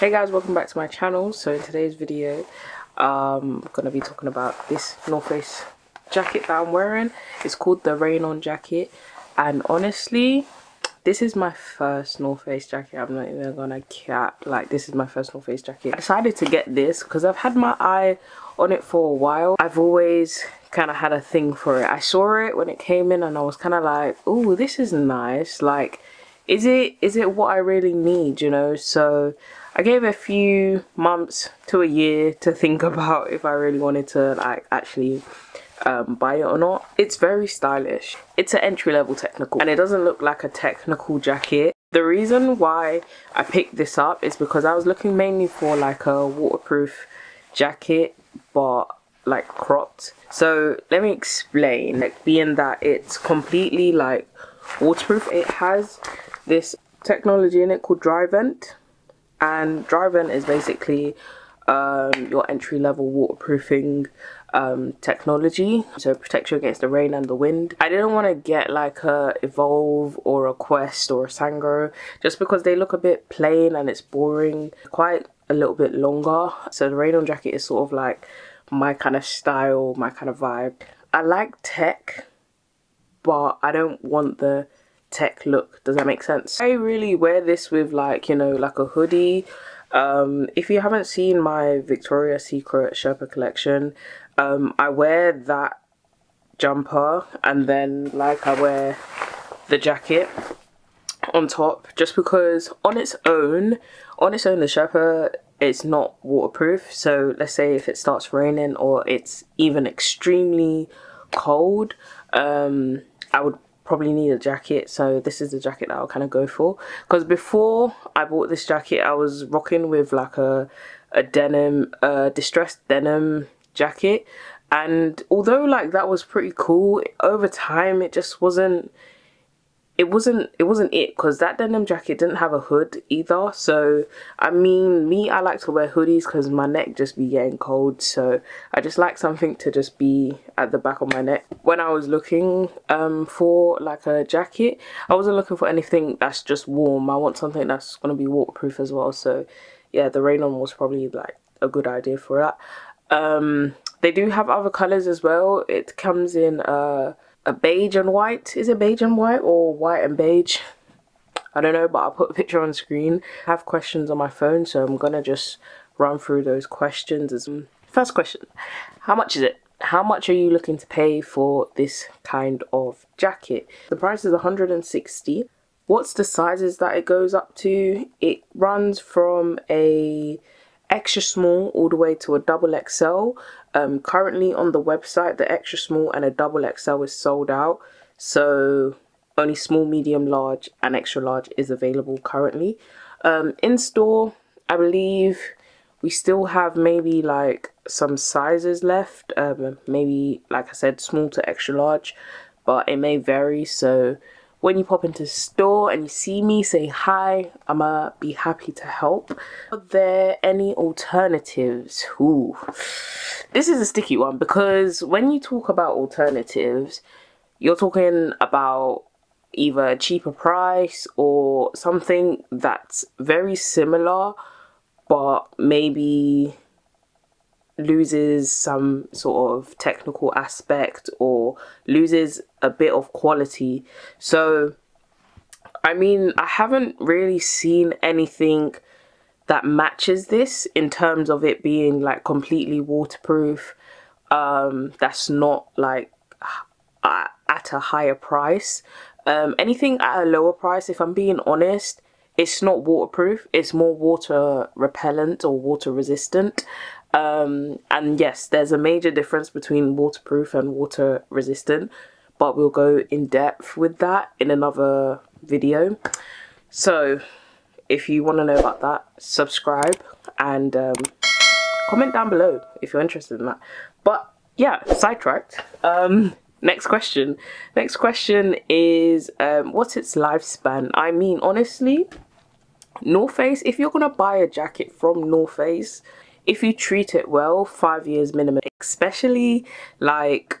Hey guys, welcome back to my channel. So in today's video I'm gonna be talking about this North Face jacket that I'm wearing. It's called the Reign On jacket, and honestly this is my first North Face jacket. I'm not even gonna cap, like this is my first North Face jacket. I decided to get this because I've had my eye on it for a while. I've always kind of had a thing for it. I saw it when it came in and I was kind of like, oh, this is nice, like is it what I really need, you know? So I gave a few months to a year to think about if I really wanted to like actually buy it or not. It's very stylish. It's an entry-level technical and it doesn't look like a technical jacket. The reason why I picked this up is because I was looking mainly for like a waterproof jacket but like cropped. So let me explain, like being that it's completely like waterproof, it has this technology in it called DryVent. And DryVent is basically your entry-level waterproofing technology, so it protects you against the rain and the wind. I didn't want to get like a Evolve or a Quest or a Sangro just because they look a bit plain and it's boring, quite a little bit longer. So the Reign On jacket is sort of like my kind of style, my kind of vibe. I like tech, but I don't want the tech look. Does that make sense? I really wear this with like, you know, like a hoodie. If you haven't seen my Victoria's Secret Sherpa collection, I wear that jumper and then like I wear the jacket on top just because on its own the Sherpa, it's not waterproof. So let's say if it starts raining or it's even extremely cold, I would probably need a jacket. So this is the jacket that I'll kind of go for, because before I bought this jacket I was rocking with like a denim, distressed denim jacket, and although like that was pretty cool, over time it just wasn't it, because that denim jacket didn't have a hood either. So I mean, me, I like to wear hoodies because my neck just be getting cold, so I just like something to just be at the back of my neck. When I was looking for like a jacket, I wasn't looking for anything that's just warm. I want something that's going to be waterproof as well. So yeah, the Reign On was probably like a good idea for that. They do have other colors as well. It comes in a beige and white. Is it beige and white or white and beige? I don't know, but I'll put a picture on screen. I have questions on my phone, so I'm gonna just run through those questions. First question, how much is it? How much are you looking to pay for this kind of jacket? The price is $160. What's the sizes that it goes up to? It runs from a extra small all the way to a double XL. Currently on the website the extra small and a double XL is sold out, so only small, medium, large and extra large is available currently. In store I believe we still have maybe like some sizes left, maybe like I said small to extra large, but it may vary. So when you pop into the store and you see me, say hi, I'ma be happy to help. Are there any alternatives? Ooh, this is a sticky one, because when you talk about alternatives, you're talking about either a cheaper price or something that's very similar, but maybe loses some sort of technical aspect or loses a bit of quality. So I mean, I haven't really seen anything that matches this in terms of it being like completely waterproof, that's not like at a higher price. Anything at a lower price, if I'm being honest, it's not waterproof, it's more water repellent or water resistant. And yes, there's a major difference between waterproof and water resistant, but we'll go in depth with that in another video. So if you want to know about that, subscribe and comment down below if you're interested in that. But yeah, sidetracked. Next question is what's its lifespan? I mean, honestly, North Face, if you're gonna buy a jacket from North Face, if you treat it well, 5 years minimum, especially like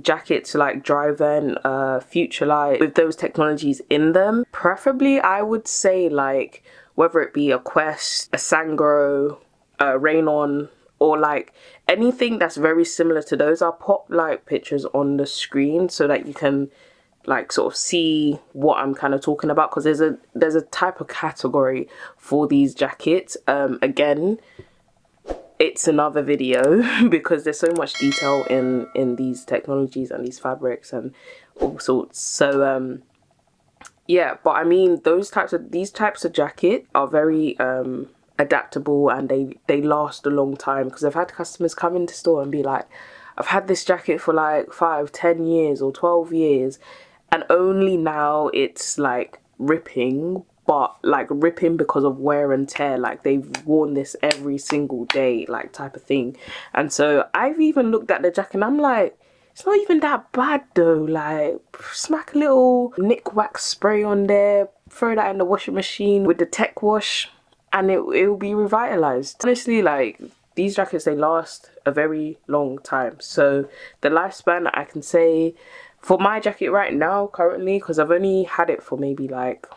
jackets like DryVent, FutureLight, with those technologies in them. Preferably I would say like whether it be a Quest, a Sangro, a Reign On, or like anything that's very similar to those. I'll pop like pictures on the screen so that you can like sort of see what I'm kind of talking about, because there's a type of category for these jackets. Again, it's another video because there's so much detail in these technologies and these fabrics and all sorts. So yeah, but I mean these types of jacket are very adaptable, and they last a long time, because I've had customers come into store and be like, I've had this jacket for like 5, 10 years or 12 years and only now it's like ripping, but like ripping because of wear and tear, like they've worn this every single day, like type of thing. And so I've even looked at the jacket and I'm like, it's not even that bad though, like smack a little Nikwax spray on there, throw that in the washing machine with the tech wash and it'll be revitalized. Honestly, like these jackets, they last a very long time. So the lifespan I can say for my jacket right now currently, because I've only had it for maybe like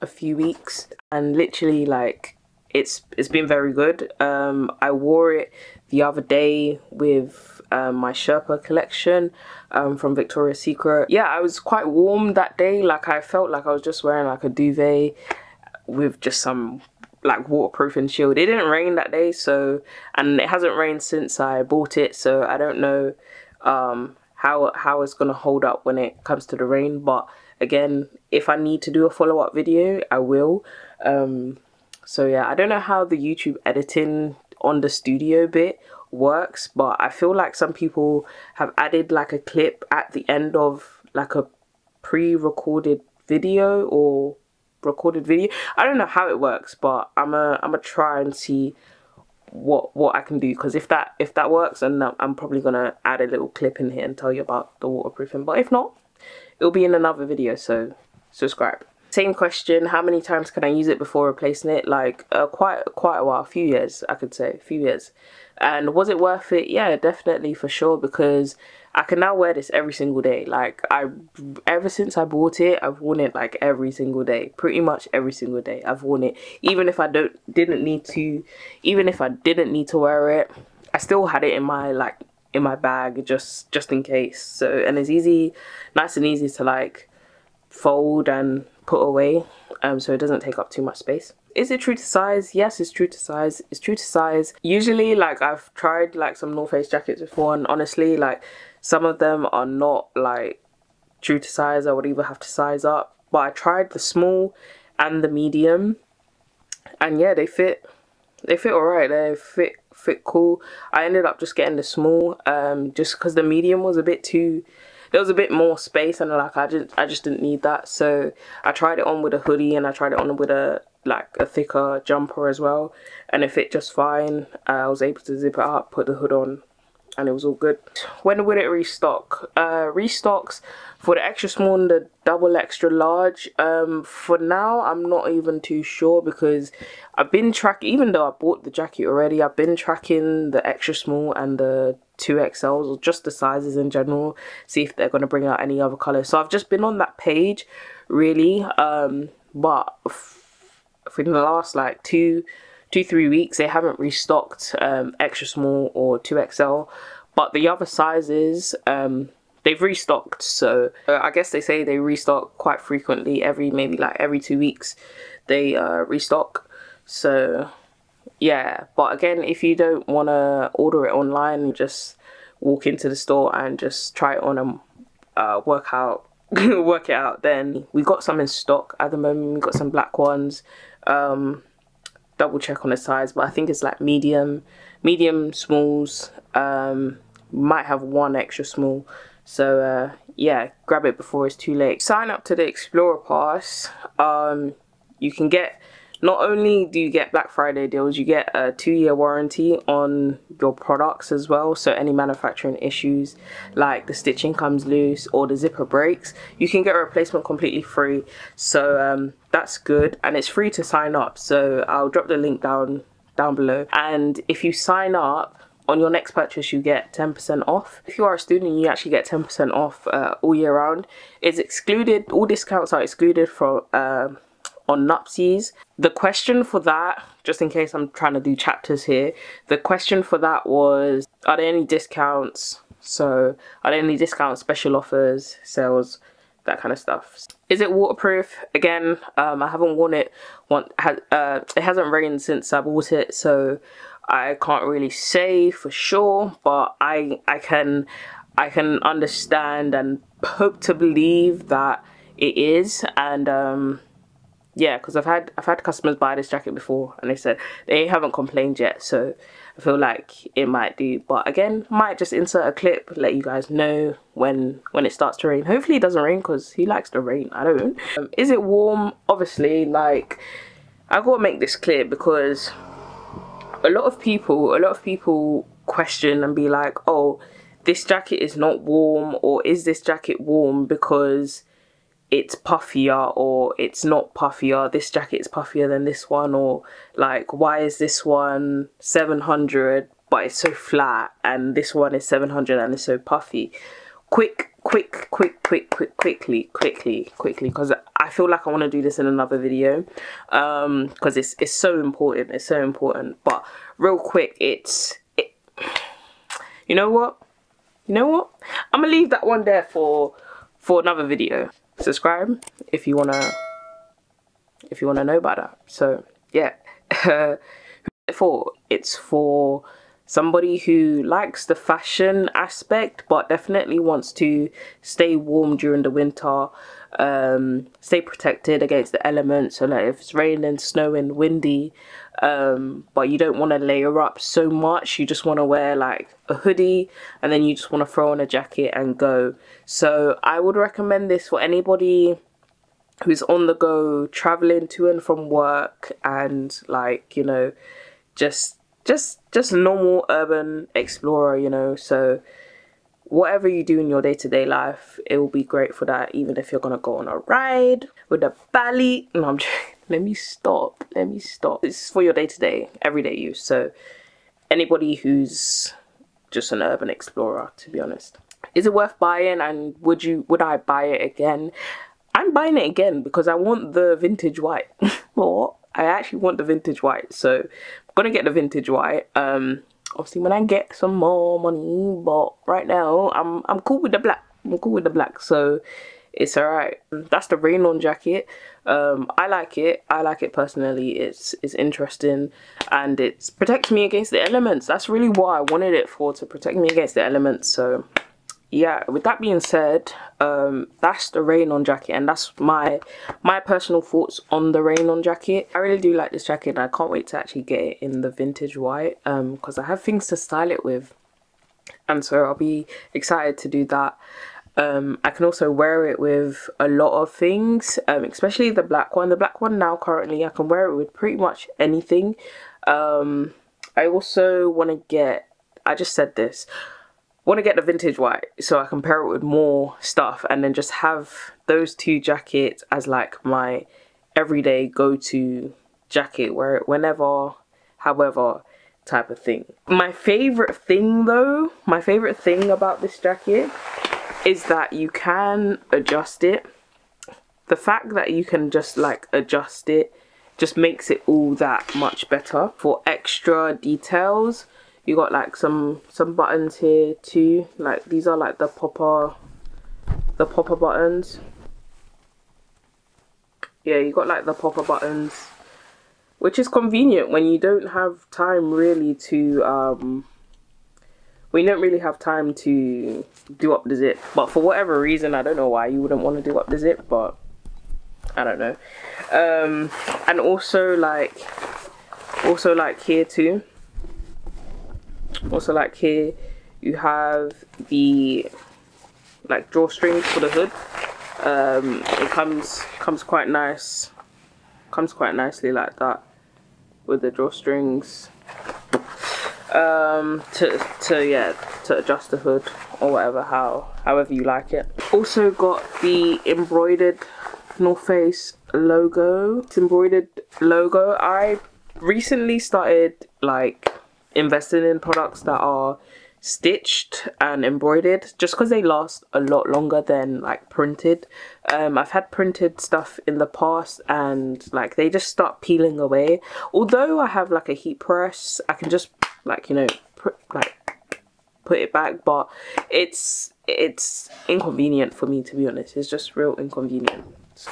a few weeks, and literally like it's been very good. I wore it the other day with my Sherpa collection from Victoria's Secret. Yeah, I was quite warm that day, like I felt like I was just wearing like a duvet with just some like waterproofing shield. It didn't rain that day, so, and it hasn't rained since I bought it, so I don't know how it's gonna hold up when it comes to the rain. But again, if I need to do a follow-up video, I will. So yeah, I don't know how the YouTube editing on the studio bit works, but I feel like some people have added like a clip at the end of like a pre-recorded video or recorded video. I don't know how it works, but I'm a try and see what I can do, because if that works, then I'm probably gonna add a little clip in here and tell you about the waterproofing. But if not, it'll be in another video, so subscribe. Same question, how many times can I use it before replacing it? Like quite a while, a few years, I could say, a few years. And was it worth it? Yeah, definitely, for sure, because I can now wear this every single day. Like ever since I bought it, I've worn it like every single day, pretty much every single day. I've worn it, even if I didn't need to wear it, I still had it in my like in my bag just in case. So, and it's easy, nice and easy to like fold and put away, so it doesn't take up too much space. Is it true to size? Yes, it's true to size. It's true to size. Usually, like I've tried like some North Face jackets before, and honestly, like some of them are not like true to size. I would either have to size up, but I tried the small and the medium, and yeah, they fit alright. They fit cool. I ended up just getting the small, just because the medium was a bit too. There was a bit more space, and like I just didn't need that. So I tried it on with a hoodie, and I tried it on with a like a thicker jumper as well, and it fit just fine. I was able to zip it up, put the hood on, and it was all good. When would it restock? Restocks for the extra small and the double extra large. For now, I'm not even too sure, because I've been tracking, even though I bought the jacket already, I've been tracking the extra small and the 2XLs, or just the sizes in general, see if they're going to bring out any other colors. So I've just been on that page really, but for the last like 2-3 weeks they haven't restocked extra small or 2XL, but the other sizes they've restocked. So I guess they say they restock quite frequently, maybe every 2 weeks they restock. So yeah, but again, if you don't want to order it online, you just walk into the store and just try it on and work it out. Then we got some in stock at the moment. We got some black ones, double check on the size, but I think it's like medium smalls, might have one extra small. So yeah, grab it before it's too late. Sign up to the Explorer Pass. You can get, not only do you get Black Friday deals, you get a 2-year warranty on your products as well. So any manufacturing issues, like the stitching comes loose or the zipper breaks, you can get a replacement completely free. So that's good, and it's free to sign up. So I'll drop the link down below. And if you sign up, on your next purchase you get 10% off. If you are a student, you actually get 10% off all year round. It's excluded, all discounts are excluded from on Nuptse. The question for that, just in case I'm trying to do chapters here, the question for that was, are there any discounts? So are there any discounts, special offers, sales, that kind of stuff? Is it waterproof? Again, I haven't worn it. It hasn't rained since I bought it, so I can't really say for sure, but I can understand and hope to believe that it is. And yeah, because I've had customers buy this jacket before and they said they haven't complained yet, so I feel like it might do. But again, might just insert a clip, let you guys know when it starts to rain. Hopefully it doesn't rain, because he likes the rain, I don't. Is it warm? Obviously, like, I gotta make this clear, because a lot of people question and be like, oh, this jacket is not warm, or is this jacket warm because it's puffier, or it's not puffier, this jacket's puffier than this one, or like, why is this one 700 but it's so flat and this one is 700 and it's so puffy? Quickly, because I feel like I want to do this in another video, because it's so important, it's so important. But real quick, you know what, I'm gonna leave that one there for another video. Subscribe if you wanna know about that. So yeah, it's for somebody who likes the fashion aspect but definitely wants to stay warm during the winter, stay protected against the elements, so like if it's raining, snowing, windy, but you don't want to layer up so much, you just want to wear like a hoodie and then you just want to throw on a jacket and go. So I would recommend this for anybody who's on the go, traveling to and from work, and like, you know, just normal urban explorer, you know. So whatever you do in your day-to-day life, it will be great for that, even if you're gonna go on a ride with a ballet. No, I'm joking. Let me stop. This is for your day-to-day, everyday use. So anybody who's just an urban explorer, to be honest. Is it worth buying, and would I buy it again? I'm buying it again because I want the vintage white. What? I actually want the vintage white, so I'm gonna get the vintage white. Obviously when I get some more money, but right now I'm cool with the black. I'm cool with the black, so it's alright. That's the Reign On jacket. I like it. I like it personally. It's interesting, and it protects me against the elements. That's really what I wanted it for, to protect me against the elements. So yeah, with that being said, that's the Reign On jacket, and that's my personal thoughts on the Reign On jacket. I really do like this jacket, and I can't wait to actually get it in the vintage white, because I have things to style it with, and so I'll be excited to do that. I can also wear it with a lot of things, especially the black one. The black one now currently, I can wear it with pretty much anything. I also want to get, I just said this, want to get the vintage white so I can pair it with more stuff, and then just have those two jackets as like my everyday go-to jacket, wear it whenever, however, type of thing. My favorite thing though, my favorite thing about this jacket is that you can adjust it. The fact that you can just like adjust it just makes it all that much better. For extra details, you got like some buttons here too. Like these are like the popper buttons. Yeah, you got like the popper buttons, which is convenient when you don't have time really to do up the zip. But for whatever reason, I don't know why you wouldn't want to do up the zip, but I don't know. And also like here too. Also like here, you have the like drawstrings for the hood. It comes quite nice, comes quite nicely like that with the drawstrings. To adjust the hood or whatever, however you like it. Also got the embroidered North Face logo. It's embroidered logo. I recently started like investing in products that are stitched and embroidered just because they last a lot longer than like printed. I've had printed stuff in the past and like they just start peeling away. Although I have like a heat press, I can just like, you know, put it back, but it's inconvenient for me, to be honest. It's just real inconvenient.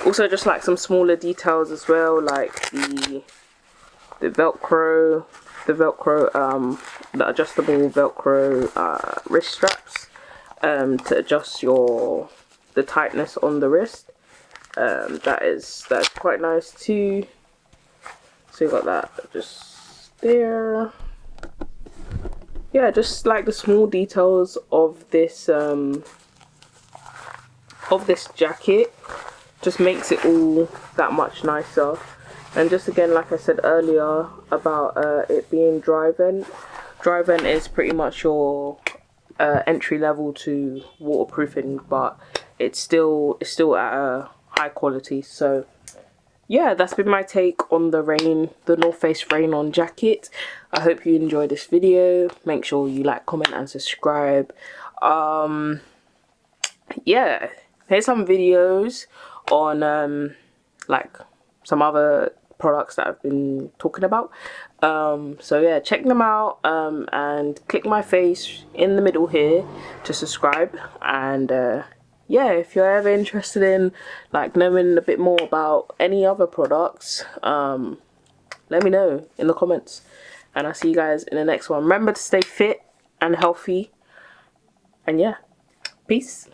Also just like some smaller details as well, like the velcro, the adjustable velcro wrist straps to adjust the tightness on the wrist. That's quite nice too. So you got that just there. Yeah, just like the small details of this jacket just makes it all that much nicer. And just again, like I said earlier about it being DryVent. DryVent is pretty much your entry level to waterproofing, but it's still at a high quality. So yeah, that's been my take on the North Face Reign On jacket. I hope you enjoyed this video. Make sure you like, comment and subscribe. Yeah, here's some videos on like some other products that I've been talking about, so yeah, check them out, and click my face in the middle here to subscribe. And yeah, if you're ever interested in like knowing a bit more about any other products, let me know in the comments, and I'll see you guys in the next one. Remember to stay fit and healthy, and yeah, peace.